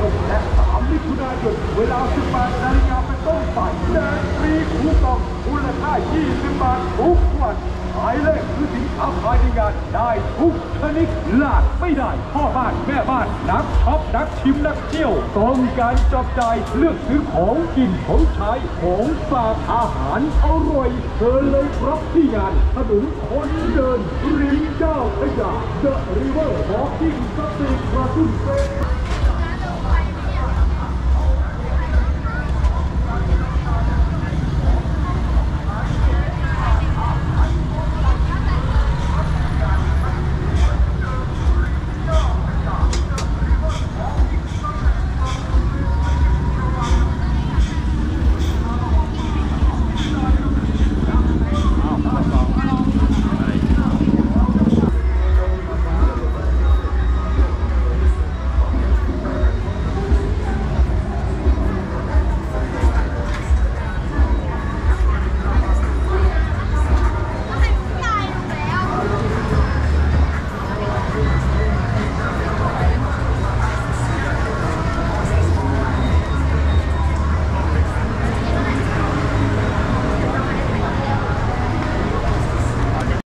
คมและ3มิถุนายนเวลา 18 นาฬิกาเป็นต้นไปแจกฟรีคูปองมูลค่า 20 บาททุกวันขายเลขคือสินค้าภายในงานได้ทุกชนิดหลากไม่ได้พ่อบ้านแม่บ้านนักช็อปนักชิมนักเที่ยวต้องการจับจ่ายเลือกซื้อของกินของใช้ของฝากอาหารอร่อยเชิญเลยครับที่งานถนนคนเดินริมเจ้าพระยา The River Walking Cafe กระทุ่มเท